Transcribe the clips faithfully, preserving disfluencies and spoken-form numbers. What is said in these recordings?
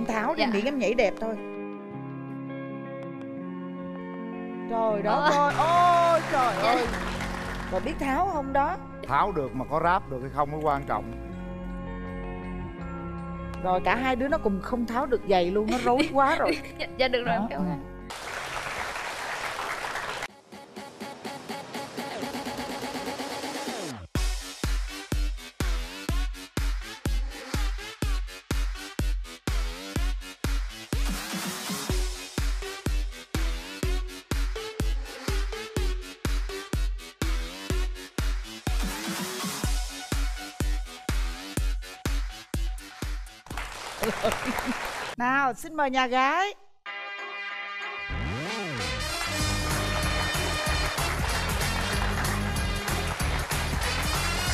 Em tháo đi, dạ. Miệng em nhảy đẹp thôi. Trời đó con, ôi trời dạ. ơi. Bà biết tháo không đó? Tháo được mà có ráp được hay không mới quan trọng. Rồi cả hai đứa nó cùng không tháo được giày luôn, nó rối quá rồi. Dạ, dạ được rồi. Đó, nào xin mời nhà gái.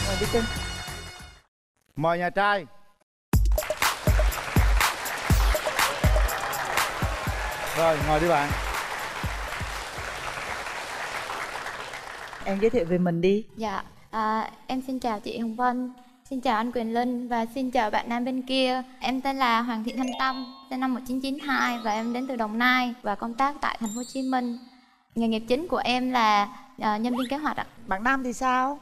Mời đi Trinh. Mời nhà trai. Rồi mời đi bạn. Em giới thiệu về mình đi. Dạ à, em xin chào chị Hồng Vân. Xin chào anh Quyền Linh và xin chào bạn nam bên kia. Em tên là Hoàng Thị Thanh Tâm, sinh năm một nghìn chín trăm chín mươi hai và em đến từ Đồng Nai và công tác tại thành phố Hồ Chí Minh. Nghề nghiệp chính của em là uh, nhân viên kế hoạch ạ. Bạn nam thì sao?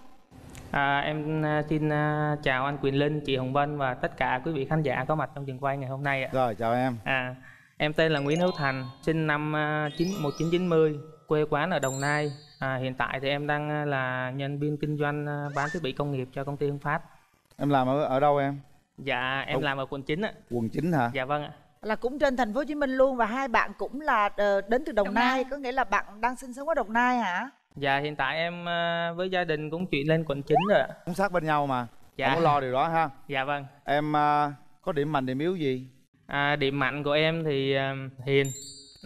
À, em xin uh, chào anh Quyền Linh, chị Hồng Vân và tất cả quý vị khán giả có mặt trong trường quay ngày hôm nay ạ. Rồi chào em. À, em tên là Nguyễn Hữu Thành, sinh năm một nghìn chín trăm chín mươi, quê quán ở Đồng Nai. À, hiện tại thì em đang là nhân viên kinh doanh bán thiết bị công nghiệp cho công ty Hưng Phát. Em làm ở, ở đâu em? Dạ em ở, làm ở quận chín ạ. Quận chín hả? Dạ vâng ạ. Là cũng trên thành phố Hồ Chí Minh luôn và hai bạn cũng là uh, đến từ Đồng, Đồng Nai. Nai, có nghĩa là bạn đang sinh sống ở Đồng Nai hả? Dạ hiện tại em uh, với gia đình cũng chuyển lên quận chín rồi ạ. Cũng sát bên nhau mà. Dạ. Không có lo điều đó ha. Dạ vâng. Em uh, có điểm mạnh điểm yếu gì? À, điểm mạnh của em thì uh, hiền,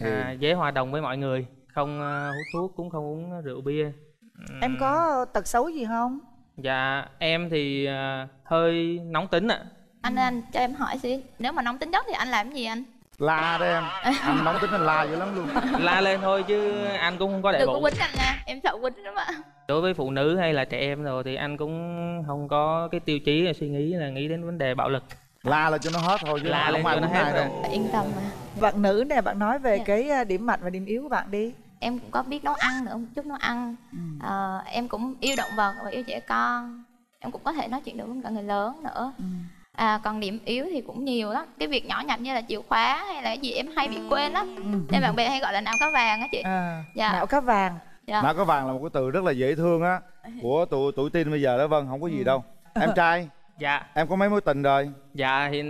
à, dễ hòa đồng với mọi người, không uh, hút thuốc cũng không uống rượu bia. Uhm. Em có tật xấu gì không? Dạ em thì uh, hơi nóng tính ạ. Anh anh cho em hỏi xí, nếu mà nóng tính nhất thì anh làm cái gì anh? La đó em. Anh nóng tính anh la dữ lắm luôn. La lên thôi chứ anh cũng không có để bụng. Đừng có quýnh anh nha, em sợ quýnh lắm ạ. Đối với phụ nữ hay là trẻ em rồi thì anh cũng không có cái tiêu chí là suy nghĩ là nghĩ đến vấn đề bạo lực. La là cho nó hết thôi chứ la lên cho nó hết rồi. Yên tâm mà. Bạn nữ nè, bạn nói về dạ. cái điểm mạnh và điểm yếu của bạn đi. Em cũng có biết nấu ăn nữa, một chút nấu ăn. ừ. à, Em cũng yêu động vật và yêu trẻ con. Em cũng có thể nói chuyện được với cả người lớn nữa. ừ. à, Còn điểm yếu thì cũng nhiều lắm. Cái việc nhỏ nhặt như là chìa khóa hay là cái gì em hay bị quên lắm. ừ. Nên bạn bè hay gọi là não cá vàng á chị. à, dạ. Não cá vàng. dạ. Não cá vàng là một cái từ rất là dễ thương á, của tụi, tụi teen bây giờ đó. Vâng, không có gì ừ. đâu. Em trai. Dạ. Em có mấy mối tình rồi? Dạ, thì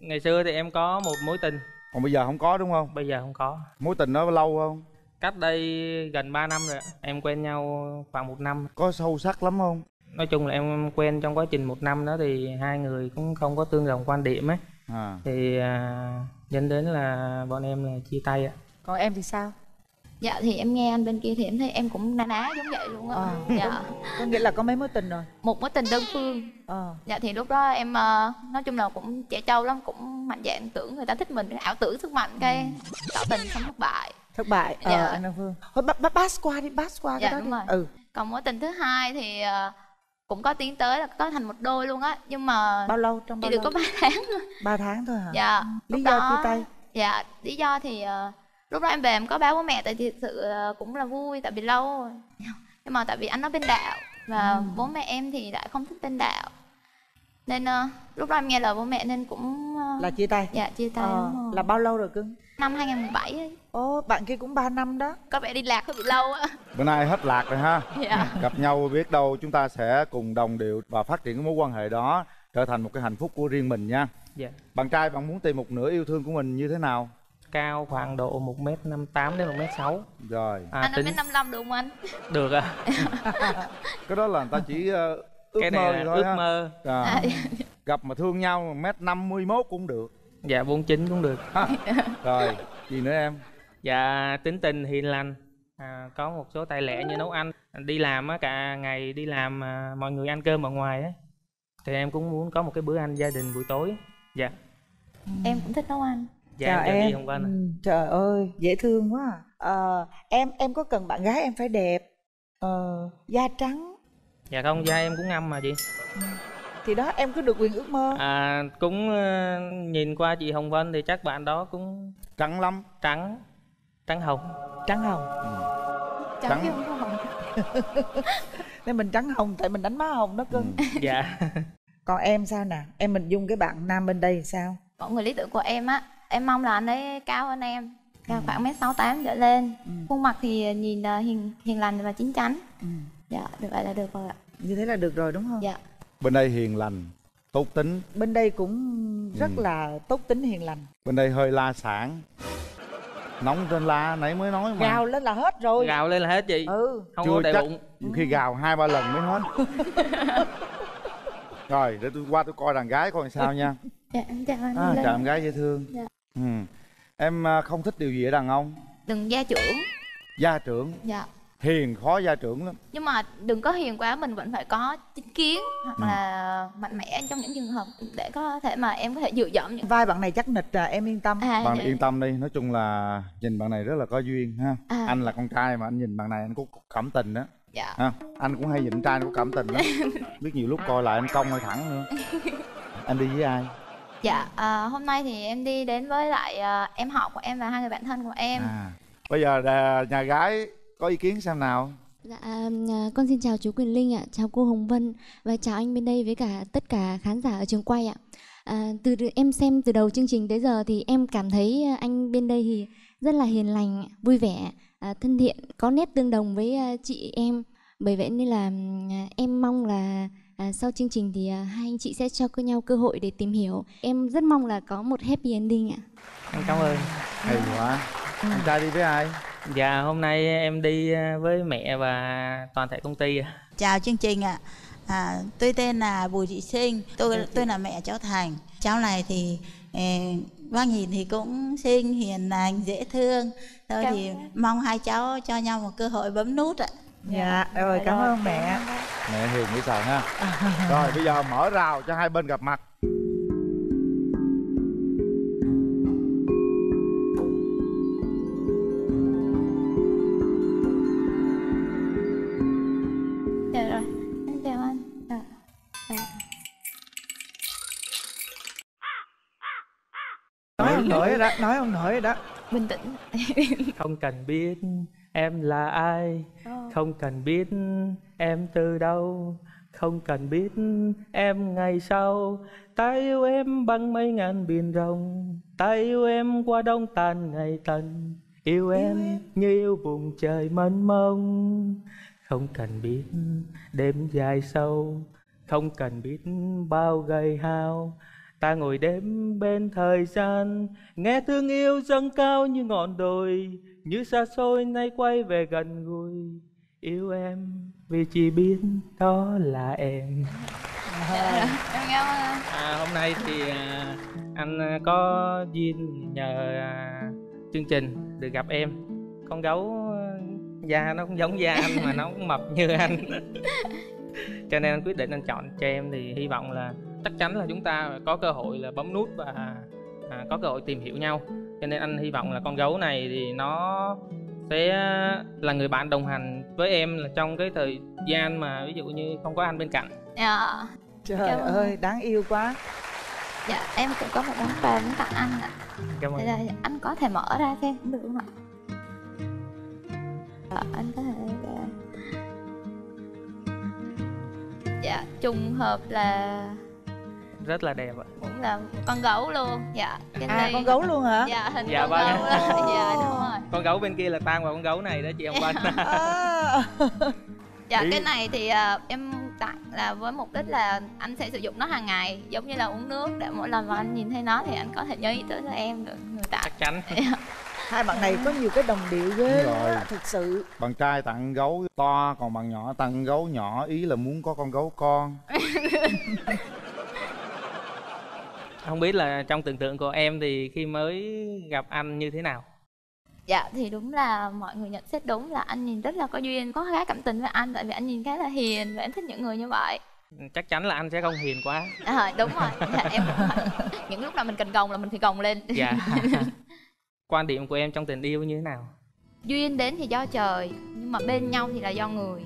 ngày xưa thì em có một mối tình. Còn bây giờ không có đúng không? Bây giờ không có. Mối tình đó lâu không? Cách đây gần ba năm rồi. Em quen nhau khoảng một năm. Có sâu sắc lắm không? Nói chung là em quen trong quá trình một năm đó thì hai người cũng không có tương đồng quan điểm ấy. à. Thì à, dẫn đến là bọn em là chia tay ạ. Còn em thì sao? Dạ thì em nghe anh bên kia thì em thấy em cũng na ná giống vậy luôn á. à. Dạ. Có nghĩa là có mấy mối tình rồi? Một mối tình đơn phương. à. Dạ thì lúc đó em nói chung là cũng trẻ trâu lắm, cũng mạnh dạn tưởng người ta thích mình, ảo tưởng sức mạnh cái tỏ tình không thất bại. Thất bại. Dạ. Ờ, anh Nam Phương. Thôi pass qua đi, pass qua cái dạ, đó đi. Rồi. Ừ. Còn mối tình thứ hai thì uh, cũng có tiến tới là có thành một đôi luôn á, nhưng mà bao lâu trong bao chỉ lâu? Được có ba tháng thôi. ba tháng thôi hả? Dạ. Lý do đó, chia tay. Dạ, lý do thì uh, lúc đó em về em có báo bố mẹ tại vì sự uh, cũng là vui tại vì lâu rồi. Nhưng mà tại vì anh nói bên đạo và ừ. bố mẹ em thì lại không thích bên đạo. Nên uh, lúc đó em nghe lời bố mẹ nên cũng uh, là chia tay. Dạ, chia tay. Ờ, là bao lâu rồi cưng? Năm hai nghìn không trăm mười bảy ấy. Ồ, bạn kia cũng ba năm đó. Có vẻ đi lạc hơi bị lâu á. Bữa nay hết lạc rồi ha. Dạ. Gặp nhau biết đâu chúng ta sẽ cùng đồng điệu và phát triển cái mối quan hệ đó, trở thành một cái hạnh phúc của riêng mình nha. Dạ. Bạn trai bạn muốn tìm một nửa yêu thương của mình như thế nào? Cao khoảng độ một mét năm mươi tám đến một mét sáu. Rồi à, anh tính... một mét năm mươi lăm được không anh? Được ạ. À. Cái đó là người ta chỉ uh, ước cái mơ này thôi. Ước ha. mơ à. À. Gặp mà thương nhau một mét năm mươi mốt cũng được. Dạ bốn mươi chín cũng được. à. Rồi, gì nữa em? Dạ tính tình hiền lành, à, có một số tài lẻ như nấu ăn. Đi làm á, cả ngày đi làm à, mọi người ăn cơm ở ngoài á, thì em cũng muốn có một cái bữa ăn gia đình buổi tối. Dạ. ừ. Em cũng thích nấu ăn. Dạ, chào em, em. Qua ừ, trời ơi, dễ thương quá. à. à, Em em có cần bạn gái em phải đẹp, à, da trắng? Dạ không, da em cũng ngâm mà chị. ừ. thì đó em cứ được quyền ước mơ. À cũng nhìn qua chị Hồng Vân thì chắc bạn đó cũng trắng lắm. Trắng trắng hồng. Trắng hồng ừ. Trắng, trắng chứ không có hồng. Nên mình trắng hồng tại mình đánh má hồng đó cưng. Ừ. Dạ. Còn em sao nè, em mình dung cái bạn nam bên đây sao? Mọi người lý tưởng của em á, em mong là anh ấy cao hơn em, cao ừ. khoảng mét sáu tám trở lên. Ừ. Khuôn mặt thì nhìn hiền, hiền lành và chín chắn. Ừ. Dạ, được vậy là được rồi ạ. Như thế là được rồi đúng không? Dạ. Bên đây hiền lành, tốt tính. Bên đây cũng rất ừ. là tốt tính hiền lành. Bên đây hơi la sảng. Nóng trên la nãy mới nói mà. Gào lên là hết rồi. Gào lên là hết chị. Ừ. Không có đầy bụng. Nhiều khi gào hai ba lần mới hết. Rồi để tôi qua tôi coi đàn gái coi sao nha. Dạ em chào anh. À, chào em gái dễ thương. Dạ. Ừ. Em không thích điều gì ở đàn ông? Đừng gia trưởng. Gia trưởng. Dạ. Hiền khó gia trưởng lắm. Nhưng mà đừng có hiền quá, mình vẫn phải có chính kiến hoặc ừ. là mạnh mẽ trong những trường hợp để có thể mà em có thể dựa dẫm những... Vai bạn này chắc nịch à, em yên tâm. À, bạn dạ. yên tâm đi, nói chung là nhìn bạn này rất là có duyên ha. À. Anh là con trai mà anh nhìn bạn này anh cũng cảm tình đó. Dạ. À, anh cũng hay nhìn trai nó có cảm tình lắm. Biết nhiều lúc coi lại anh cong hơi thẳng nữa. Anh đi với ai? Dạ, à, hôm nay thì em đi đến với lại à, em họ của em và hai người bạn thân của em. À, bây giờ à, nhà gái có ý kiến xem nào? Dạ, à, con xin chào chú Quyền Linh ạ, chào cô Hồng Vân và chào anh bên đây với cả tất cả khán giả ở trường quay ạ. À, từ em xem từ đầu chương trình tới giờ thì em cảm thấy anh bên đây thì rất là hiền lành, vui vẻ, thân thiện, có nét tương đồng với chị em. Bởi vậy nên là em mong là sau chương trình thì hai anh chị sẽ cho nhau cơ hội để tìm hiểu. Em rất mong là có một happy ending ạ. Em cảm ơn. Hay quá. Ừ. Anh trai đi với ai? Dạ hôm nay em đi với mẹ và toàn thể công ty. Chào chương trình ạ. À, tôi tên là Bùi Thị Sinh. Tôi tôi là mẹ cháu Thành. Cháu này thì eh, bác nhìn thì cũng xinh, hiền lành, dễ thương. Tôi cảm thì em. Mong hai cháu cho nhau một cơ hội bấm nút ạ. Dạ, dạ rồi, cảm ơn mẹ. Mẹ hiền dễ sợ ha. Rồi bây giờ mở rào cho hai bên gặp mặt. Dạ rồi, em chào anh. Dạ. Dạ. Nói không nổi đó, nói không nổi đó. Bình tĩnh. Không cần biết em là ai, không cần biết em từ đâu, không cần biết em ngày sau. Ta yêu em bằng mấy ngàn biển rộng, ta yêu em qua đông tàn ngày tận. Yêu em như yêu vùng trời mênh mông, không cần biết đêm dài sâu, không cần biết bao gầy hao. Ta ngồi đếm bên thời gian, nghe thương yêu dâng cao như ngọn đồi, như xa xôi nay quay về gần gũi. Yêu em vì chỉ biết đó là em. Dạ, em nghe không? À, hôm nay thì anh có duyên nhờ chương trình được gặp em. Con gấu da nó cũng giống da anh mà nó cũng mập như anh. Cho nên anh quyết định anh chọn cho em, thì hy vọng là chắc chắn là chúng ta có cơ hội là bấm nút và à, có cơ hội tìm hiểu nhau. Cho nên anh hy vọng là con gấu này thì nó sẽ là người bạn đồng hành với em là trong cái thời gian mà ví dụ như không có anh bên cạnh. Dạ. Trời ơi, đáng yêu quá. Dạ, em cũng có một món quà muốn tặng anh ạ. Cảm ơn. Là anh có thể mở ra xem cũng được không ạ? Dạ, anh có thể... Dạ, trùng hợp là... rất là đẹp ạ. Cũng là con gấu luôn. Dạ. Trên à đây... con gấu luôn hả? Dạ, hình dạ, con vâng. gấu đó. Oh. Dạ, đúng rồi. Con gấu bên kia là tan vào con gấu này đó chị Hồng Vân. Dạ, ý... cái này thì uh, em tặng là với mục đích là anh sẽ sử dụng nó hàng ngày, giống như là uống nước, để mỗi lần mà anh nhìn thấy nó thì anh có thể nhớ ý tưởng cho em được người tặng. Chắc chắn. Hai bạn này có nhiều cái đồng điệu ghê rồi. Thực sự bạn trai tặng gấu to, còn bạn nhỏ tặng gấu nhỏ, ý là muốn có con gấu con. Không biết là trong tưởng tượng của em thì khi mới gặp anh như thế nào? Dạ thì đúng là mọi người nhận xét đúng là anh nhìn rất là có duyên, có khá cảm tình với anh, tại vì anh nhìn khá là hiền và em thích những người như vậy. Chắc chắn là anh sẽ không hiền quá. À, đúng rồi. Dạ, em những lúc nào mình cần gồng là mình phải gồng lên. Dạ. Quan điểm của em trong tình yêu như thế nào? Duyên đến thì do trời, nhưng mà bên nhau thì là do người.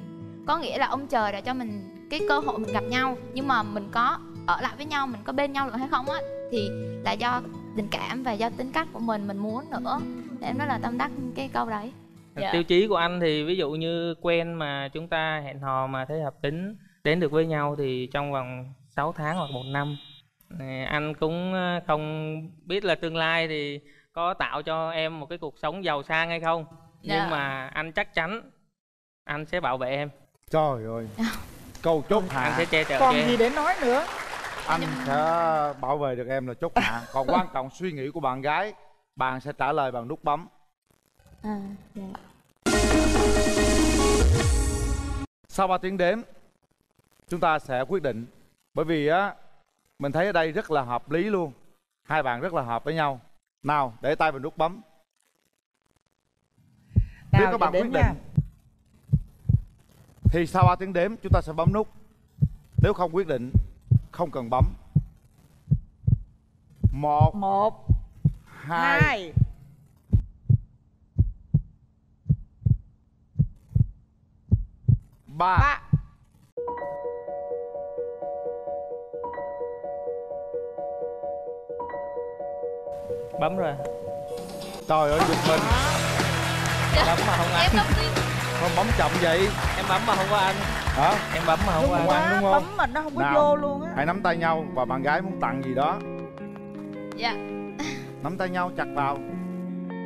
Có nghĩa là ông trời đã cho mình cái cơ hội mình gặp nhau, nhưng mà mình có ở lại với nhau, mình có bên nhau được hay không á, thì là do tình cảm và do tính cách của mình mình muốn nữa. Để em rất là tâm đắc cái câu đấy. Dạ. Tiêu chí của anh thì ví dụ như quen mà chúng ta hẹn hò mà thấy hợp tính, đến được với nhau thì trong vòng sáu tháng hoặc một năm. Anh cũng không biết là tương lai thì có tạo cho em một cái cuộc sống giàu sang hay không. Dạ. Nhưng mà anh chắc chắn anh sẽ bảo vệ em. Trời ơi. Câu chốt hạ. Anh sẽ che chở còn gì để nói nữa. Anh sẽ bảo vệ được em là chốt hạ. Còn quan trọng suy nghĩ của bạn gái, bạn sẽ trả lời bằng nút bấm. À, dạ. Sau ba tiếng đếm chúng ta sẽ quyết định. Bởi vì á, mình thấy ở đây rất là hợp lý luôn. Hai bạn rất là hợp với nhau. Nào, để tay vào nút bấm. Nếu các bạn quyết định nha, thì sau ba tiếng đếm chúng ta sẽ bấm nút. Nếu không quyết định, không cần bấm. Một, một, hai, hai. Ba. Ba. Bấm rồi. Trời ơi, giật mình. Bấm mà không anh. Không bấm chậm vậy. Em bấm mà không có anh. Hả? Em bấm mà không đúng có anh. Quá, đúng không? Bấm mà nó không có nào, vô luôn á. Hãy nắm tay nhau và bạn gái muốn tặng gì đó. Dạ. Nắm tay nhau chặt vào.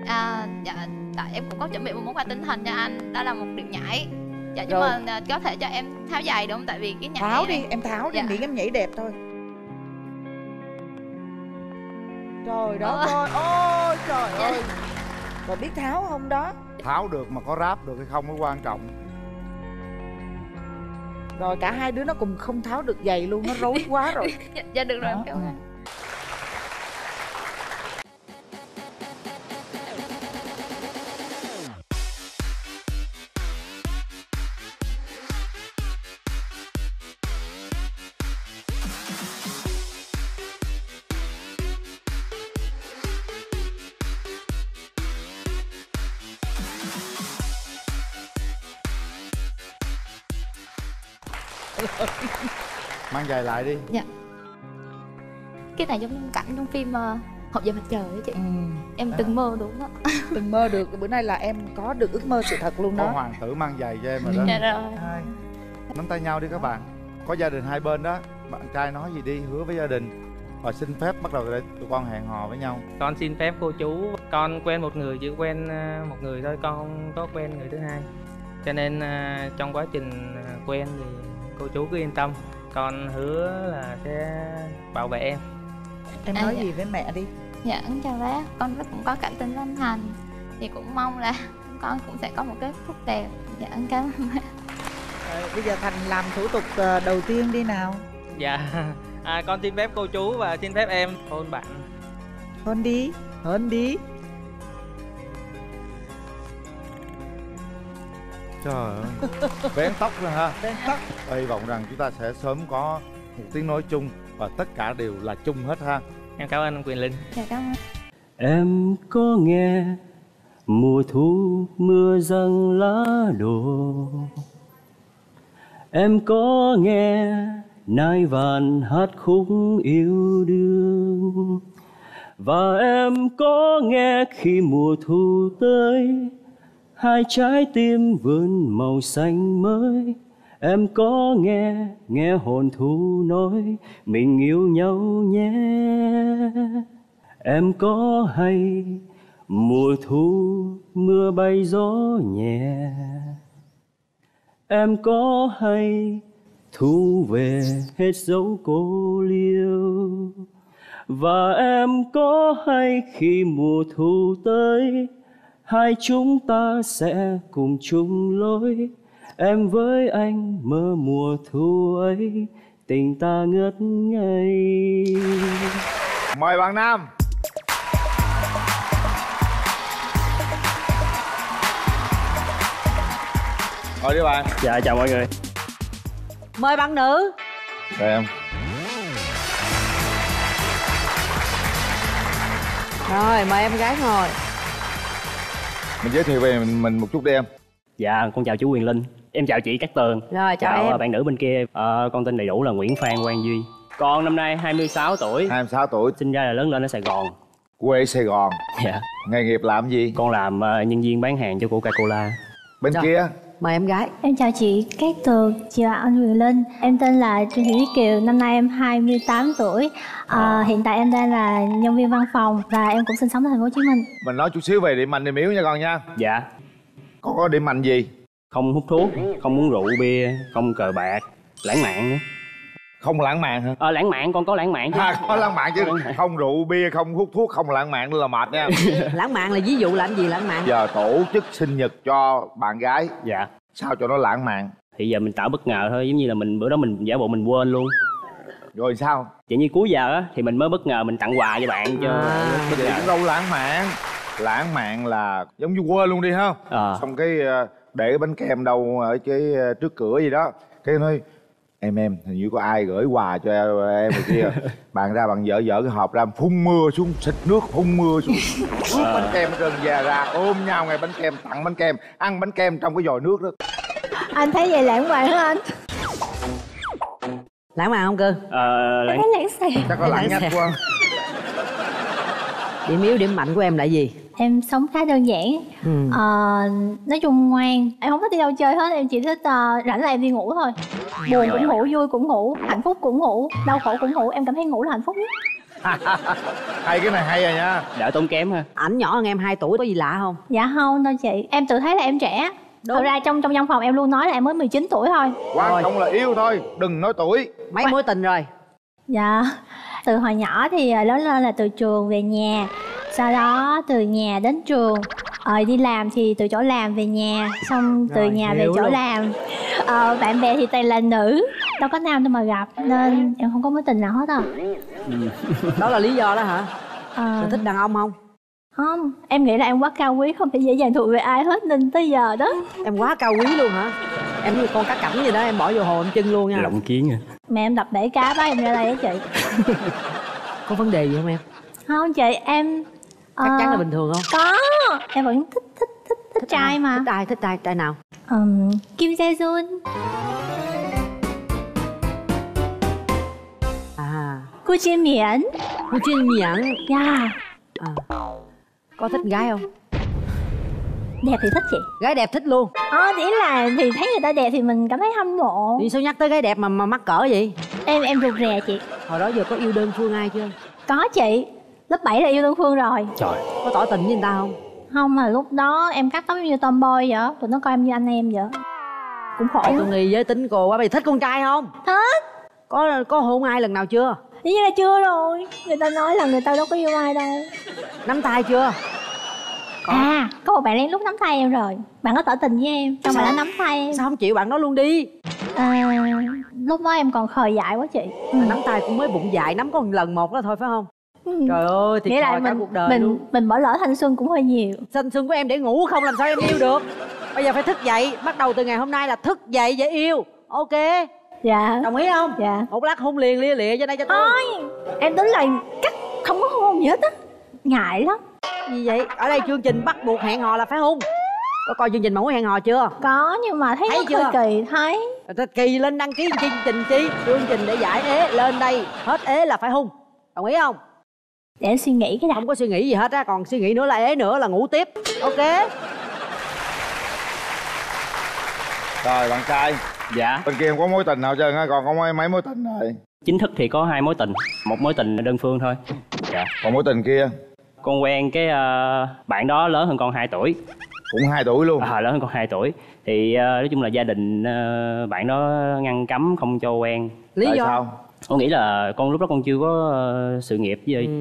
À, dạ, tại em cũng có chuẩn bị một món quà tinh thần cho anh. Đó là một điệu nhảy. Dạ, nhưng rồi, mà có thể cho em tháo giày được không? Tại vì cái nhảy... Tháo đi, này... em tháo đi, dạ, miệng em nhảy đẹp thôi. Trời đó ờ. Ơi, ôi trời dạ ơi. Còn biết tháo không đó? Tháo được mà có ráp được hay không mới quan trọng. Rồi cả hai đứa nó cùng không tháo được giày luôn, nó rối quá rồi. Dạ, dạ được rồi, đó, em cảm ơn. Mang giày lại đi. Dạ. Cái này giống cảnh trong phim uh, Hộp Giờ Mặt Trời ấy chị. Ừ. Em đó, từng mơ đúng đó. Từng mơ được, bữa nay là em có được ước mơ sự thật luôn đó. Có hoàng tử mang giày cho em rồi đó. Dạ rồi. Hai. Nắm tay nhau đi các bạn. Có gia đình hai bên đó. Bạn trai nói gì đi, hứa với gia đình. Và xin phép bắt đầu để tụi con hẹn hò với nhau. Con xin phép cô chú. Con quen một người chỉ quen một người thôi. Con không có quen người thứ hai. Cho nên uh, trong quá trình quen thì cô chú cứ yên tâm, con hứa là sẽ bảo vệ em. Em nói à, dạ, gì với mẹ đi. Dạ, chào bé, con cũng có cảm tình với anh Thành. Thì cũng mong là con cũng sẽ có một cái phúc đẹp. Dạ, cảm ơn mẹ. Rồi, bây giờ Thành làm thủ tục đầu tiên đi nào. Dạ, à, con xin phép cô chú và xin phép em hôn bạn. Hôn đi, hôn đi. Trời ơi, bén tóc rồi ha. Bén tóc. Hy vọng rằng chúng ta sẽ sớm có một tiếng nói chung và tất cả đều là chung hết ha. Em cảm ơn Quyền Linh. Dạ, cảm ơn. Em có nghe mùa thu mưa dâng lá đổ. Em có nghe nai vàng hát khúc yêu đương. Và em có nghe khi mùa thu tới, hai trái tim vươn màu xanh mới. Em có nghe, nghe hồn thu nói mình yêu nhau nhé. Em có hay mùa thu mưa bay gió nhẹ. Em có hay thu về hết dấu cô liêu. Và em có hay khi mùa thu tới, hai chúng ta sẽ cùng chung lối. Em với anh mơ mùa thu ấy, tình ta ngất ngây. Mời bạn nam. Mời đi bạn. Dạ chào mọi người. Mời bạn nữ. Chào em. Rồi mời em gái ngồi. Mình giới thiệu về mình, mình một chút đi em. Dạ, con chào chú Quyền Linh. Em chào chị Cát Tường. Rồi, chào, chào em. Bạn nữ bên kia. À, con tên đầy đủ là Nguyễn Phan Quang Duy. Con năm nay hai mươi sáu tuổi. Hai mươi sáu tuổi. Sinh ra là lớn lên ở Sài Gòn. Quê Sài Gòn. Dạ. Nghề nghiệp làm gì? Con làm uh, nhân viên bán hàng cho Coca-Cola. Bên Chào. kia mời em gái. Em chào chị Cát Tường, chào anh Quyền Linh. Em tên là Trương Thị Kiều, năm nay em hai mươi tám tuổi. à, à. Hiện tại em đang là nhân viên văn phòng và em cũng sinh sống ở thành phố Hồ Chí Minh. Mình nói chút xíu về điểm mạnh điểm yếu nha con nha. Dạ. Con có điểm mạnh gì? Không hút thuốc, không uống rượu bia, không cờ bạc, lãng mạn nữa. Không lãng mạn hả? Ờ, lãng mạn, con có lãng mạn chứ. À, có lãng mạn chứ. Không rượu bia, không hút thuốc, không lãng mạn là mệt nha. Lãng mạn là ví dụ làm gì lãng mạn? Giờ tổ chức sinh nhật cho bạn gái. Dạ. Sao cho nó lãng mạn? Thì giờ mình tạo bất ngờ thôi, giống như là mình bữa đó mình giả bộ mình quên luôn. Rồi sao? Vậy như cuối giờ á thì mình mới bất ngờ mình tặng quà cho bạn cho. À, vậy cũng đâu lãng mạn. Lãng mạn là giống như quên luôn đi ha. À. Xong cái để bánh kem đâu ở cái trước cửa gì đó. Cái nói em em hình như có ai gửi quà cho em rồi kia. Bạn ra bạn dở dở cái hộp ra, phun mưa xuống, xịt nước phun mưa xuống, ướt bánh kem rừng già ra, ôm nhau ngày bánh kem, tặng bánh kem, ăn bánh kem trong cái vòi nước đó. Anh thấy vậy lãng mạn hả anh? Lãng mạn không cưng? Ờ... Lãng... lãng xẹt. Chắc có lãng, lãng nhách quá. Điểm yếu điểm mạnh của em là gì? Em sống khá đơn giản. ừ. à, Nói chung ngoan. Em không thích đi đâu chơi hết, em chỉ thích uh, rảnh là em đi ngủ thôi. Buồn cũng ngủ, vui cũng ngủ, hạnh phúc cũng ngủ, đau khổ cũng ngủ. Em cảm thấy ngủ là hạnh phúc nhất. Hay, cái này hay rồi nha. Đỡ tốn kém ha. Ảnh nhỏ hơn em hai tuổi, có gì lạ không? Dạ không đâu chị, em tự thấy là em trẻ. Đúng. Thật ra trong trong văn phòng em luôn nói là em mới mười chín tuổi thôi. Quan trọng là yêu thôi, đừng nói tuổi. Mấy mối tình rồi? Dạ, từ hồi nhỏ thì lớn lên là từ trường về nhà, sau đó từ nhà đến trường, ờ, đi làm thì từ chỗ làm về nhà, xong từ rồi, nhà về chỗ luôn. làm. Ờ, bạn bè thì toàn là nữ, đâu có nam đâu mà gặp, nên em không có mối tình nào hết. À Đó là lý do đó hả? Ờ... Chị thích đàn ông không? Không, em nghĩ là em quá cao quý, không thể dễ dàng thuộc về ai hết, nên tới giờ đó. Em quá cao quý luôn hả? Em như con cá cảnh vậy đó, em bỏ vô hồ em chưng luôn nha. Lộng kiến nha. Mẹ em đập bể cá bá em ra đây á chị. Có vấn đề gì không em? Không chị, em... Chắc chắn là bình thường không? Có, em vẫn thích thích thích thích, thích trai ai? Mà thích ai? Thích trai trai nào? um, Kim Jae-jun. À, Cô Jin Miễn. Cô Jin Miễn. Yeah. À, có thích gái không? Đẹp thì thích chị. Gái đẹp thích luôn? Ờ, chỉ là vì thấy người ta đẹp thì mình cảm thấy hâm mộ. Vì sao nhắc tới gái đẹp mà mà mắc cỡ vậy? Em em rụt rè chị. Hồi đó giờ có yêu đơn phương ai chưa? Có chị, lớp bảy là yêu đơn phương rồi. Trời. Có tỏ tình với người ta không? Không, mà lúc đó em cắt tóc như tomboy vậy, tụi nó coi em như anh em vậy. Cũng khổ. Tôi nghĩ giới tính cô quá. Mày thích con trai không? Thích. Có có hôn ai lần nào chưa? Dĩ nhiên là chưa rồi. Người ta nói là người ta đâu có yêu ai đâu. Nắm tay chưa? Có. À, có một bạn lén lút nắm tay em rồi. Bạn có tỏ tình với em, xong bạn đã nắm tay em. Sao không chịu bạn đó luôn đi? À, lúc đó em còn khờ dại quá chị. ừ. Nắm tay cũng mới bụng dại, nắm có một lần một đó thôi phải không? Ừ. Trời ơi, thì cả mình, cuộc đời mình, luôn. Mình bỏ lỡ thanh xuân cũng hơi nhiều. Thanh xuân của em để ngủ không làm sao em yêu được. Bây giờ phải thức dậy, bắt đầu từ ngày hôm nay là thức dậy và yêu. Ok. Dạ. Đồng ý không? Dạ. Một lát hôn liền lia lịa cho đây cho tôi. Ôi, em tính là cắt không có hôn gì hết á. Ngại lắm. Gì vậy? Ở đây chương trình bắt buộc hẹn hò là phải hôn. Có coi chương trình Bạn Muốn Hẹn Hò chưa? Có, nhưng mà thấy, thấy nó hơi kỳ. Thấy kỳ lên đăng ký chương trình chi? Chương trình để giải ế, lên đây hết ế là phải hôn. Đồng ý không? Để em suy nghĩ cái đã. Không có suy nghĩ gì hết á, còn suy nghĩ nữa là ế nữa là ngủ tiếp. Ok. Rồi bạn trai. Dạ. Bên kia không có mối tình nào trơn á, còn có mấy, mấy mối tình rồi? Chính thức thì có hai mối tình, một mối tình là đơn phương thôi. Dạ. Còn mối tình kia? Con quen cái uh, bạn đó lớn hơn con hai tuổi. Cũng hai tuổi luôn? À, lớn hơn con hai tuổi. Thì uh, nói chung là gia đình uh, bạn đó ngăn cấm không cho quen. Lý do? Sao? Con nghĩ là con lúc đó con chưa có uh, sự nghiệp với ừ.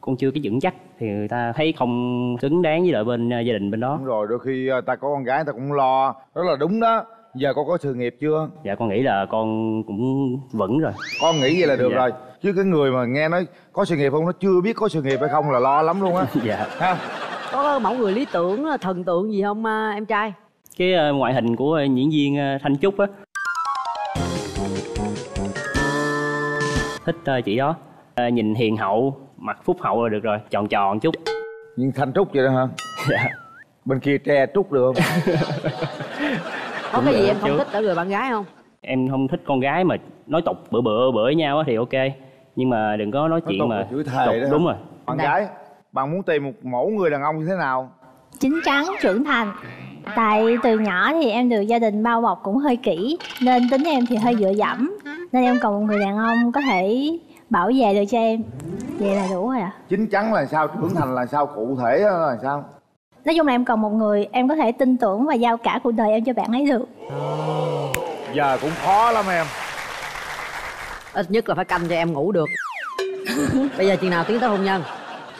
con chưa cái vững chắc thì người ta thấy không xứng đáng với lại bên uh, gia đình bên đó. Đúng rồi, đôi khi uh, ta có con gái ta cũng lo, đó là đúng đó. Giờ con có sự nghiệp chưa? Dạ con nghĩ là con cũng vững rồi. Con nghĩ vậy là được dạ. rồi. Chứ cái người mà nghe nói có sự nghiệp không, nó chưa biết có sự nghiệp hay không là lo lắm luôn á. Dạ. Ha? Có mẫu người lý tưởng, thần tượng gì không uh, em trai? Cái uh, ngoại hình của uh, diễn viên uh, Thanh Trúc á. Thích chị đó, à, nhìn hiền hậu, mặt phúc hậu là được rồi, tròn tròn chút. Nhưng Thanh Trúc vậy đó hả? Dạ. Bên kia tre Trúc được không? Có cái gì em không thích ở người bạn gái không? Em không thích con gái mà nói tục bữa bữa bữa với nhau thì ok, nhưng mà đừng có nói, nói chuyện mà chửi thề tục, đúng không? Rồi bạn Đấy. Gái bạn muốn tìm một mẫu người đàn ông như thế nào? Chín chắn, trưởng thành. Tại từ nhỏ thì em được gia đình bao bọc cũng hơi kỹ nên tính em thì hơi dựa dẫm, nên em cần một người đàn ông có thể bảo vệ được cho em. Vậy là đủ rồi ạ. À? Chín chắn là sao? Trưởng thành là sao? Cụ thể là sao? Nói chung là em còn một người em có thể tin tưởng và giao cả cuộc đời em cho bạn ấy được. Giờ cũng khó lắm em. Ít nhất là phải canh cho em ngủ được. Bây giờ chừng nào tiến tới hôn nhân?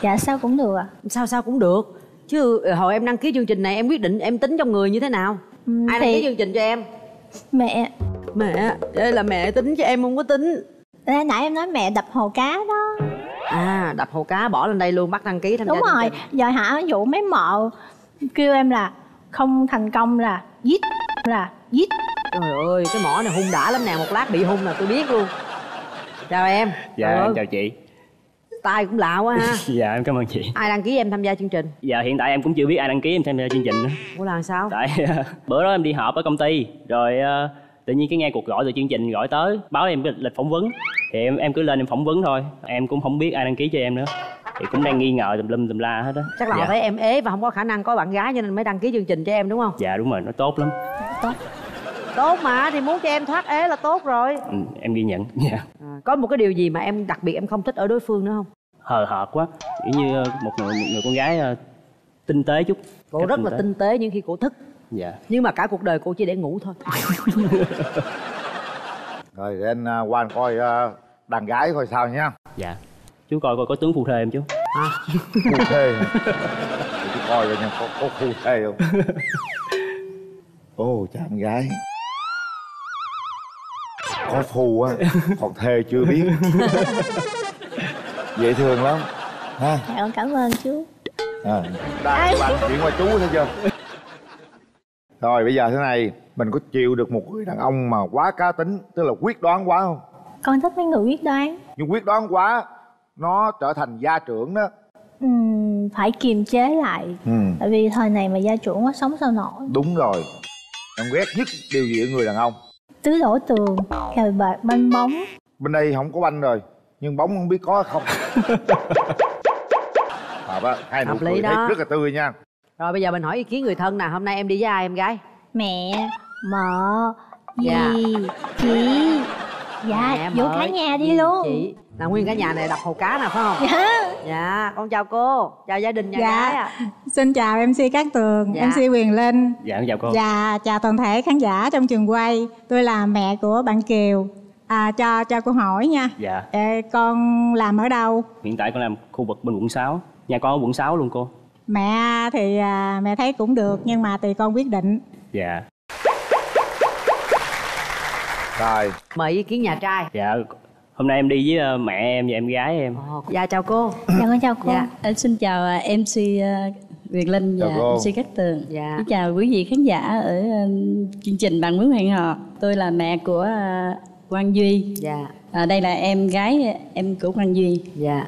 Dạ sao cũng được ạ. À? Sao sao cũng được. Chứ hồi em đăng ký chương trình này em quyết định em tính trong người như thế nào? Ừ, ai thì... đăng ký chương trình cho em? Mẹ. Mẹ, đây là mẹ tính cho em không có tính. Đấy, nãy em nói mẹ đập hồ cá đó. À, đập hồ cá bỏ lên đây luôn, bắt đăng ký tham gia. Đúng rồi, giờ hả, dụ mấy mợ kêu em là không thành công là giết, là giết. Trời ơi, cái mỏ này hung đã lắm nè, một lát bị hung là tôi biết luôn. Chào em. Dạ, chào chị. Tay cũng lạ quá ha. Dạ, em cảm ơn chị. Ai đăng ký em tham gia chương trình? Dạ, hiện tại em cũng chưa biết ai đăng ký em tham gia chương trình nữa. Ủa là sao? Tại bữa đó em đi họp ở công ty, rồi uh, tự nhiên cái nghe cuộc gọi từ chương trình gọi tới, báo em cái lịch phỏng vấn. Thì em em cứ lên em phỏng vấn thôi. Em cũng không biết ai đăng ký cho em nữa. Thì cũng đang nghi ngờ tùm lum tùm la hết á. Chắc là dạ. Thấy em ế và không có khả năng có bạn gái cho nên mới đăng ký chương trình cho em đúng không? Dạ đúng rồi, nó tốt lắm. Tốt. Tốt mà, thì muốn cho em thoát ế là tốt rồi. Ừ, em ghi nhận. Dạ. À, có một cái điều gì mà em đặc biệt em không thích ở đối phương nữa không? Hờ hợt quá. Kiểu như một người, một người con gái uh, tinh tế chút. Cô rất là tinh tế nhưng khi cô thức. Dạ. Nhưng mà cả cuộc đời cô chỉ để ngủ thôi. Rồi để anh uh, qua anh coi uh, đàn gái coi sao nha. Dạ. Chú coi coi có tướng phù thê em chú. À. Phù thê. Chú coi coi nha, có, có phù thê không? Ô oh, chạm gái. Có phù á, còn thê chưa biết. Dễ thương lắm ha. Dạ, cảm ơn chú. À, đang bạn chuyển qua chú thấy chưa? Rồi bây giờ thế này, mình có chịu được một người đàn ông mà quá cá tính, tức là quyết đoán quá không? Con thích mấy người quyết đoán. Nhưng quyết đoán quá nó trở thành gia trưởng đó. Ừ, phải kiềm chế lại. Ừ. Tại vì thời này mà gia trưởng quá sống sao nổi. Đúng rồi. Em ghét nhất điều gì ở người đàn ông? Tứ đổ tường, cờ bạc, banh bóng. Bên đây không có banh rồi, nhưng bóng không biết có không. Hợp á, hai nụ cười thấy rất là tươi nha. Rồi bây giờ mình hỏi ý kiến người thân nè, hôm nay em đi với ai em gái? Mẹ, mợ, dì, chị. Dạ, vô cả nhà đi luôn. Chị. Là nguyên cả nhà này đập hồ cá nè phải không? Dạ. Dạ, con chào cô, chào gia đình nhà dạ. Gái. Xin chào em xê Cát Tường, dạ. em xê Quyền Linh. Dạ, con chào cô. Dạ, chào toàn thể khán giả trong trường quay. Tôi là mẹ của bạn Kiều. À, cho cho cô hỏi nha. Dạ. Ê, con làm ở đâu? Hiện tại con làm khu vực bên quận sáu. Nhà con ở quận sáu luôn cô. Mẹ thì à, mẹ thấy cũng được nhưng mà tùy con quyết định. Dạ. Rồi. Mời ý kiến nhà trai. Dạ. Hôm nay em đi với mẹ em và em gái em. Ồ, dạ chào cô. Dạ con chào cô. Dạ. Em xin chào em xê Việt Linh và em xê Cát Tường. Dạ. Xin chào quý vị khán giả ở chương trình Bạn Muốn Hẹn Hò. Tôi là mẹ của Quang Duy. Dạ. À, đây là em gái em của Quang Duy. Dạ.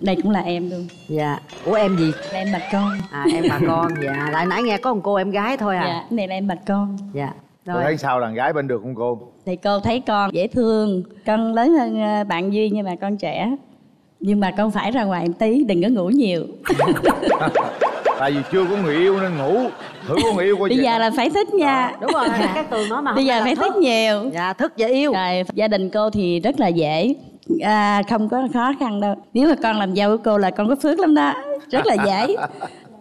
Đây cũng là em luôn. Dạ. Ủa em gì? Là em bà con. À em bà con. Dạ. Lại nãy nghe có một cô em gái thôi à. Dạ. Này là em bà con. Dạ. Rồi. Cô thấy sao đàn gái bên được không cô? Thì cô thấy con dễ thương. Con lớn hơn bạn Duy nhưng mà con trẻ. Nhưng mà con phải ra ngoài một tí, đừng có ngủ nhiều. Tại vì chưa có người yêu nên ngủ. Thử có người yêu coi. Bây giờ là phải thích nha. À, đúng rồi, dạ. Các từ nói mà. Bây giờ phải thức. Thích nhiều. Dạ, thức và yêu. Rồi, gia đình cô thì rất là dễ. À, không có khó khăn đâu. Nếu mà con làm dâu của cô là con có phước lắm đó. Rất là dễ.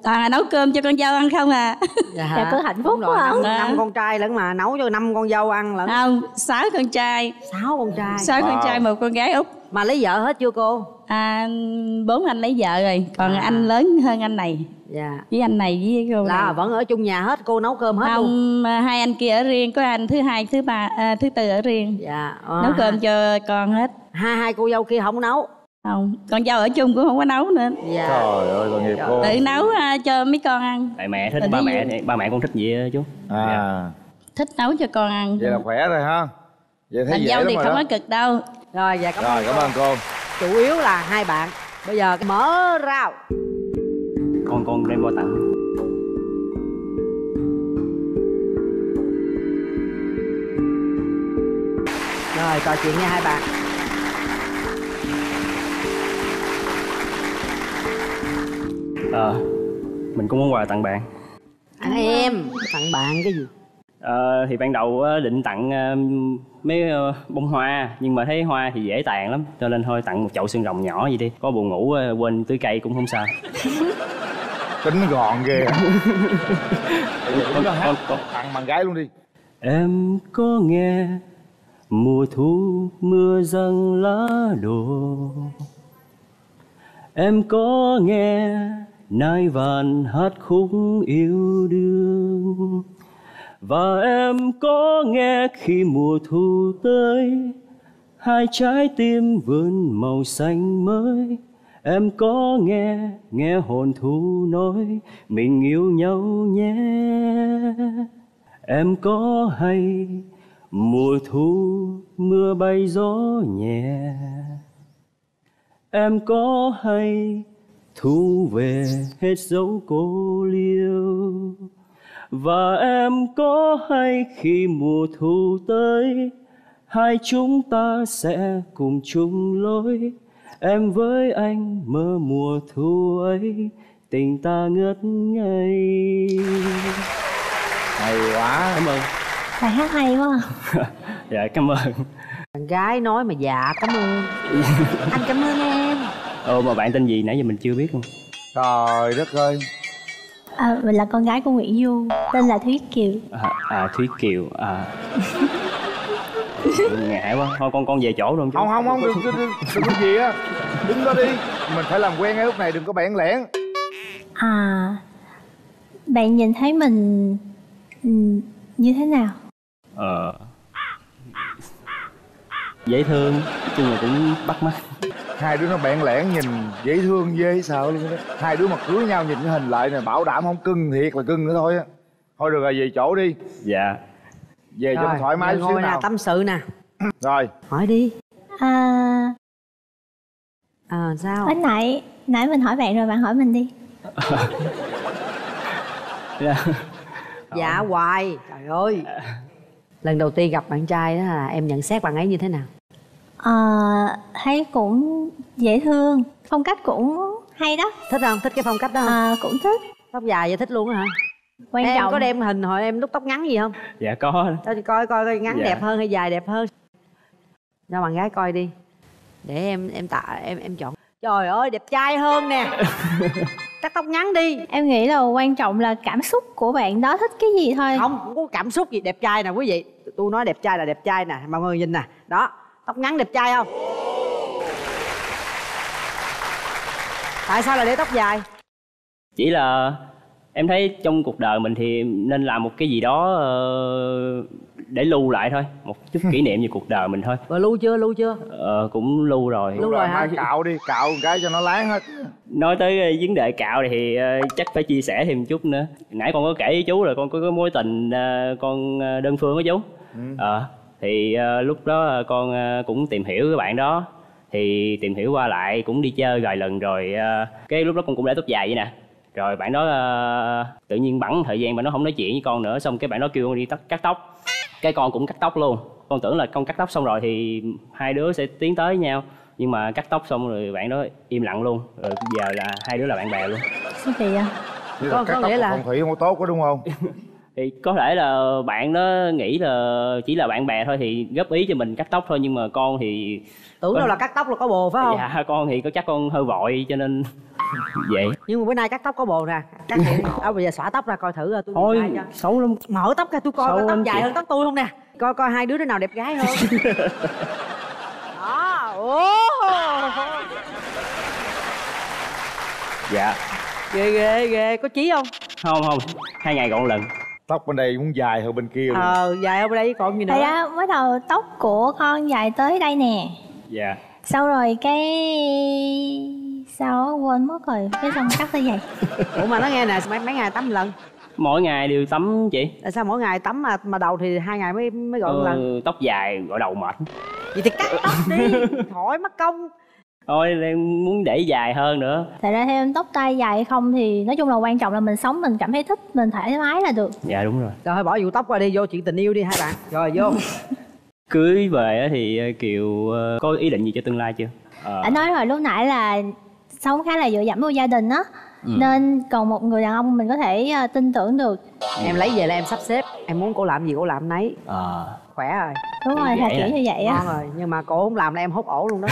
Toàn là nấu cơm cho con dâu ăn không à. Dạ, dạ có hạnh phúc rồi, không? Năm con trai lẫn mà nấu cho năm con dâu ăn lẫn. Không, sáu con trai. Sáu con trai. Sáu wow. Con trai một con gái út. Mà lấy vợ hết chưa cô? À, bốn anh lấy vợ rồi. Còn à. Anh lớn hơn anh này. Dạ. Với anh này với cô là này. Vẫn ở chung nhà hết, cô nấu cơm hết không, luôn. Hai anh kia ở riêng, có anh thứ hai, thứ ba, à, thứ tư ở riêng. Dạ. À, nấu cơm cho con hết. Hai hai cô dâu kia không nấu. Không, con dâu ở chung cũng không có nấu nữa. Dạ. Trời ơi, tội nghiệp cô. Tự nấu uh, cho mấy con ăn. Tại mẹ thích, ba mẹ thì ba mẹ con thích gì đó, chú? À. Dạ. Thích nấu cho con ăn. Vậy là khỏe rồi ha. Vậy thấy dễ lắm thì rồi không đó. Có cực đâu. Rồi, dạ cảm, rồi, ơn, cảm cô. ơn cô. Chủ yếu là hai bạn. Bây giờ mở rau. Con con đem qua tặng. mời trò chuyện nha hai bạn. Ờ, à, mình cũng muốn quà tặng bạn. À, em tặng bạn cái gì? Ờ, à, thì ban đầu định tặng mấy bông hoa, nhưng mà thấy hoa thì dễ tàn lắm, cho nên thôi tặng một chậu xương rồng nhỏ vậy đi. Có buồn ngủ quên tưới cây cũng không sao. Tính gọn ghê. Con tặng bạn gái luôn đi. Em có nghe mùa thu mưa dâng lá đổ, em có nghe nai vàng hát khúc yêu đương, và em có nghe khi mùa thu tới hai trái tim vươn màu xanh mới. Em có nghe, nghe hồn thu nói mình yêu nhau nhé. Em có hay mùa thu mưa bay gió nhẹ, em có hay thu về hết dấu cô liêu, và em có hay khi mùa thu tới hai chúng ta sẽ cùng chung lối. Em với anh mơ mùa thu ấy, tình ta ngất ngây. Hay quá. Cảm ơn. Bài hát hay quá. Dạ cảm ơn. Bạn gái nói mà dạ cảm ơn. Anh cảm ơn em. Ồ, mà bạn tên gì nãy giờ mình chưa biết luôn. Trời đất ơi. À, mình là con gái của Nguyễn Du, tên là Thúy Kiều. À, à Thúy Kiều à. Ngại quá, thôi con con về chỗ luôn. Không không không, đừng đừng có gì á, đứng đó đi. Mình phải làm quen ngay lúc này, đừng có bẽn lẽn. À, bạn nhìn thấy mình như thế nào? Ờ, dễ thương, nói chung là cũng bắt mắt. Hai đứa nó bẽn lẽn nhìn dễ thương dễ sợ luôn đó. Hai đứa mà cưới nhau nhìn cái hình lại này bảo đảm không cưng thiệt là cưng nữa thôi á. Thôi được rồi, về chỗ đi. Dạ. Về rồi, cho thoải mái chút xíu nào. Tâm sự nè. Rồi. Hỏi đi. À... à sao? Ở nãy, nãy mình hỏi bạn rồi, bạn hỏi mình đi. Dạ. Dạ hoài. Trời ơi. Lần đầu tiên gặp bạn trai đó là em nhận xét bạn ấy như thế nào? À, thấy cũng dễ thương, phong cách cũng hay đó. Thích không? Thích cái phong cách đó không? À, cũng thích. Tóc dài vậy thích luôn hả? Quan em trọng. Có đem hình hồi em lúc tóc ngắn gì không? Dạ có. Tao coi coi coi ngắn dạ. Đẹp hơn hay dài đẹp hơn? Cho bạn gái coi đi. Để em em tạ em em chọn. Trời ơi đẹp trai hơn nè. Cắt tóc ngắn đi. Em nghĩ là quan trọng là cảm xúc của bạn đó, thích cái gì thôi. Không, không có cảm xúc gì. Đẹp trai nè quý vị. Tôi nói đẹp trai là đẹp trai nè, mọi người nhìn nè. Đó, tóc ngắn đẹp trai không? Tại sao lại để tóc dài? Chỉ là em thấy trong cuộc đời mình thì nên làm một cái gì đó uh, để lưu lại thôi, một chút kỷ niệm về cuộc đời mình thôi. Rồi lưu chưa? Lưu chưa? Ờ, cũng lưu rồi. Lưu rồi hả? Cạo đi, cạo một cái cho nó láng hết. Nói tới vấn đề cạo thì uh, chắc phải chia sẻ thêm chút nữa. Nãy con có kể với chú rồi, con có, có mối tình uh, con đơn phương với chú. Ừ. Ờ, thì uh, lúc đó con uh, cũng tìm hiểu cái bạn đó. Thì tìm hiểu qua lại cũng đi chơi vài lần rồi. Uh, cái lúc đó con cũng để tóc dài vậy nè. Rồi bạn đó uh, tự nhiên bẵng thời gian mà nó không nói chuyện với con nữa. Xong cái bạn đó kêu con đi cắt tóc. Cái con cũng cắt tóc luôn. Con tưởng là con cắt tóc xong rồi thì hai đứa sẽ tiến tới nhau. Nhưng mà cắt tóc xong rồi bạn đó im lặng luôn. Rồi bây giờ là hai đứa là bạn bè luôn. Sao kỳ vậy? Có, cắt có nghĩa tóc là phong thủy không tốt quá đúng không? Thì có thể là bạn đó nghĩ là chỉ là bạn bè thôi thì góp ý cho mình cắt tóc thôi. Nhưng mà con thì... tưởng con... đâu là cắt tóc là có bồ phải không? Dạ con thì có chắc con hơi vội cho nên... vậy. Nhưng mà bữa nay cắt tóc có bồ nè. Cắt hiện à, bây giờ xõa tóc ra coi thử tôi. Thôi cho. Xấu lắm. Mở tóc ra tôi coi, coi tóc dài hơn tóc tôi không nè. Coi coi hai đứa đứa nào đẹp gái hơn. Đó. Oh. Dạ. Ghê ghê ghê. Có chí không? Không không. Hai ngày gọn lần. Tóc bên đây muốn dài hơn bên kia. Ờ dài hơn bên đây còn gì nữa. Thì đó mới đầu tóc của con dài tới đây nè. Dạ. Sau rồi cái... sao quên mất rồi, cái xong cắt tới vậy. Ủa mà nó nghe nè, mấy mấy ngày tắm lần? Mỗi ngày đều tắm chị. Tại sao mỗi ngày tắm mà mà đầu thì hai ngày mới mới gọi ừ, lần? Tóc dài gọi đầu mệt. Vậy thì cắt tóc đi, khỏi mất công. Thôi em muốn để dài hơn nữa. Thật ra theo em tóc tai dài hay không thì nói chung là quan trọng là mình sống mình cảm thấy thích, mình thoải mái là được. Dạ đúng rồi. Rồi bỏ vụ tóc qua đi, vô chuyện tình yêu đi hai bạn. Rồi vô. cưới về thì Kiều có ý định gì cho tương lai chưa? Ờ. Đã nói rồi lúc nãy là sống khá là dựa dẫm vào gia đình á, ừ. nên còn một người đàn ông mình có thể tin tưởng được. Ừ. Em lấy về là em sắp xếp, em muốn cô làm gì cô làm nấy. À. Khỏe rồi. Đúng thì rồi, thật kiểu như vậy á. Rồi, nhưng mà cô không làm là em hốt ổ luôn đó.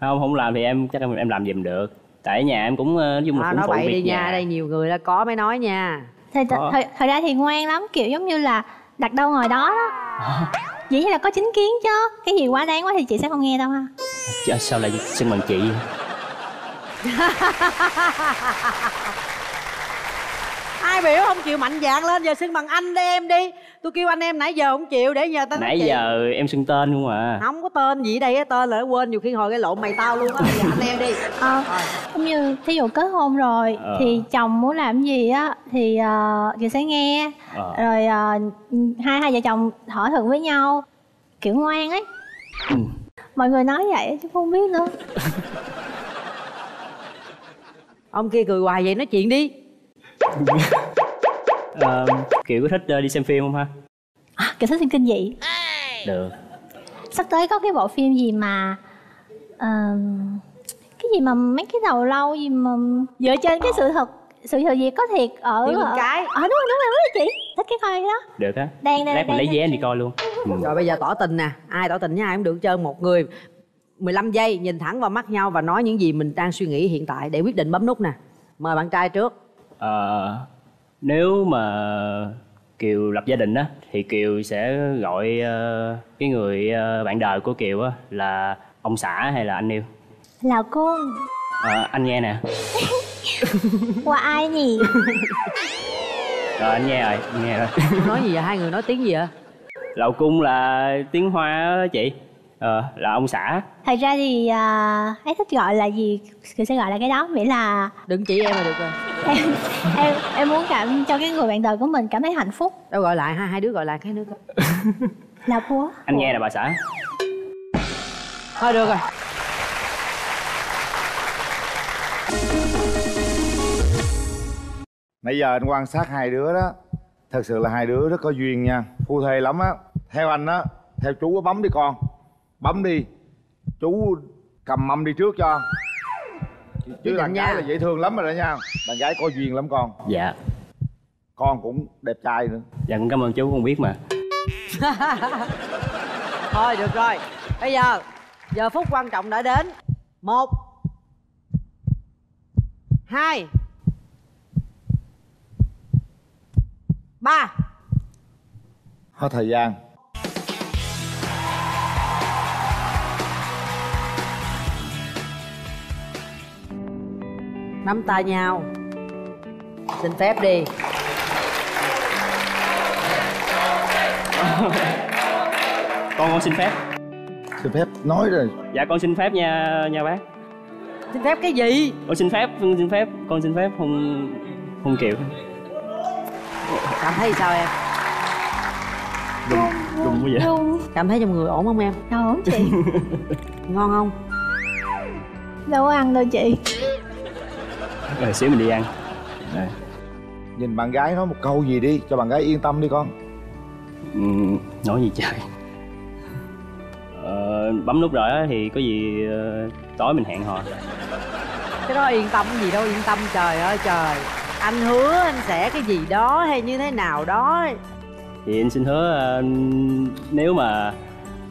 Không, không làm thì em chắc em, em làm gì mình được. Tại nhà em cũng nói chung là à, cũng nói phụ việc đi nha, nhà. Đây nhiều người là có mới nói nha. Thật thật ra thì ngoan lắm, kiểu giống như là đặt đâu ngồi đó đó. À. Dĩ nhiên là có chính kiến chứ. Cái gì quá đáng quá thì chị sẽ không nghe đâu ha. Chứ sao lại xưng bằng chị? Ai biểu không chịu mạnh dạn lên, giờ xưng bằng anh đi em đi. Tôi kêu anh em nãy giờ không chịu, để giờ tao nãy giờ em xưng tên không à. Không có tên gì đây á, tên là quên, nhiều khi hồi cái lộn mày tao luôn á. Giờ anh em đi. Ờ, cũng như thí dụ kết hôn rồi ờ. thì chồng muốn làm gì á thì uh, chị sẽ nghe ờ. rồi uh, hai hai vợ chồng thỏa thuận với nhau, kiểu ngoan ấy. Ừ. Mọi người nói vậy chứ không biết nữa. Ông kia cười hoài vậy, nói chuyện đi. À, Kiều có thích đi xem phim không ha? À, Kiều thích xem kinh dị. Được. Sắp tới có cái bộ phim gì mà uh, cái gì mà mấy cái đầu lâu gì mà dựa trên cái sự thật, sự thật gì có thiệt ở Thiệt ở... cái Ờ à, đúng rồi, đúng rồi, đúng rồi chị. Thích cái coi đó. Được á. Đang, đang, Lát đang, mình lấy vé đi coi luôn. Ừ. Rồi bây giờ tỏ tình nè. Ai tỏ tình với ai cũng được chơi. Một người mười lăm giây nhìn thẳng vào mắt nhau và nói những gì mình đang suy nghĩ hiện tại để quyết định bấm nút nè. Mời bạn trai trước. Ờ, nếu mà Kiều lập gia đình á thì Kiều sẽ gọi uh, cái người uh, bạn đời của Kiều á là ông xã hay là anh yêu? Là cô. Ờ, anh nghe nè. Qua ai nhỉ? Rồi anh nghe rồi, anh nghe rồi. Nói gì vậy? Hai người nói tiếng gì vậy? Lậu cung là tiếng Hoa á chị. Ờ, là ông xã. Thật ra thì uh, ấy thích gọi là gì Kiều sẽ gọi là cái đó, nghĩa là đừng chỉ em là được rồi. em, em em muốn cảm cho cái người bạn đời của mình cảm thấy hạnh phúc. Đâu gọi lại hai hai đứa gọi lại cái nữa coi. Là bố. Anh nghe là bà xã. Thôi được rồi. Nãy giờ anh quan sát hai đứa đó, thật sự là hai đứa rất có duyên nha, phu thê lắm á. Theo anh á, theo chú bấm đi con. Bấm đi. Chú cầm mâm đi trước cho. Chứ đàn gái là dễ thương lắm rồi đó nha. Đàn gái có duyên lắm con. Dạ. Con cũng đẹp trai nữa. Dạ cũng cảm ơn chú, con biết mà. Thôi được rồi. Bây giờ giờ phút quan trọng đã đến. Một, hai, ba. Hết thời gian. Nắm tay nhau. Xin phép đi. Con con xin phép. Xin phép nói rồi. Dạ con xin phép nha nha bác. Xin phép cái gì? Con xin phép, xin phép, con xin phép hôn hôn Kiều. Cảm thấy sao em? Đùng đùng quá vậy. Cảm thấy trong người ổn không em? Ổn chị. Ngon không? Đâu có ăn đâu chị. Rồi xíu mình đi ăn. Rồi. Nhìn bạn gái nói một câu gì đi cho bạn gái yên tâm đi con. Ừ, nói gì trời. Ờ, bấm nút rồi á thì có gì uh, tối mình hẹn hò. Cái đó yên tâm gì đâu yên tâm, trời ơi trời. Anh hứa anh sẽ cái gì đó hay như thế nào đó. Thì anh xin hứa uh, nếu mà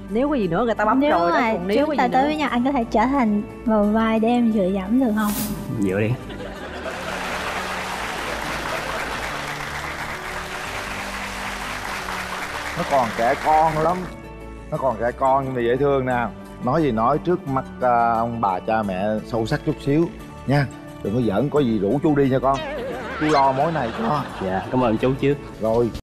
nếu có gì nữa người ta bấm nếu rồi đó, còn nếu chúng ta tới nữa. Với nhau anh có thể trở thành bờ vai để em dựa dẫm được không? Dựa đi. Nó còn trẻ con lắm. Nó còn trẻ con nhưng mà dễ thương nè. Nói gì nói trước mặt uh, ông bà cha mẹ sâu sắc chút xíu nha. Đừng có giỡn, có gì rủ chú đi nha con. Chú lo mối này cho. Dạ, cảm ơn chú chứ. Rồi.